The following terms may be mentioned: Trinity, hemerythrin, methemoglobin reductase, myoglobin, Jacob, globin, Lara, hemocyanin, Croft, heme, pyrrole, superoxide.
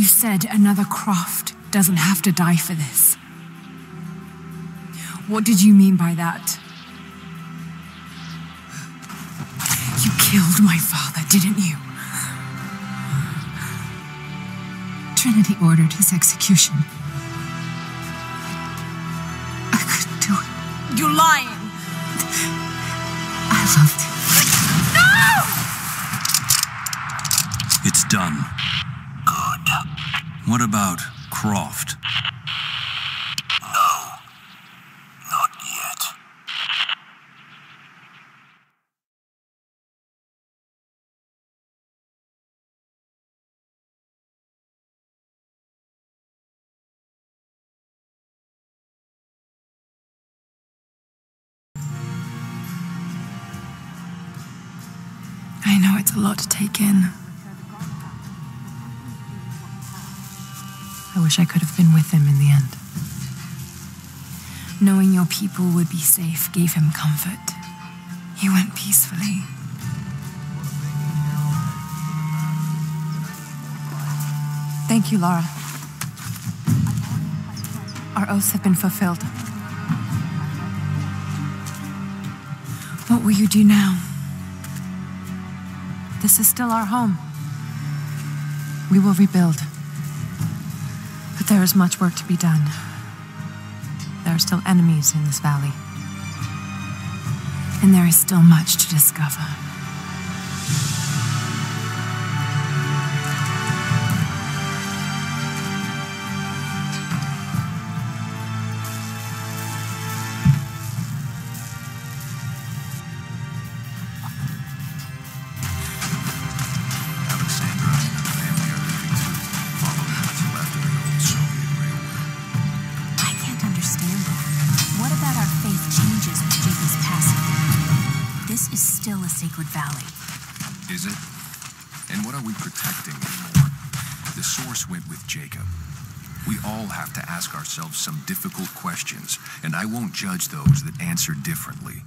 You said another Croft doesn't have to die for this. What did you mean by that? You killed my father, didn't you? Trinity ordered his execution. I couldn't do it. You're lying! I loved him. No! It's done. Good. What about Croft? I know it's a lot to take in. I wish I could have been with him in the end. Knowing your people would be safe gave him comfort. He went peacefully. Thank you, Lara. Our oaths have been fulfilled. What will you do now? This is still our home. We will rebuild. But there is much work to be done. There are still enemies in this valley. And there is still much to discover. Valley. Is it? And what are we protecting anymore? The source went with Jacob. We all have to ask ourselves some difficult questions, and I won't judge those that answer differently.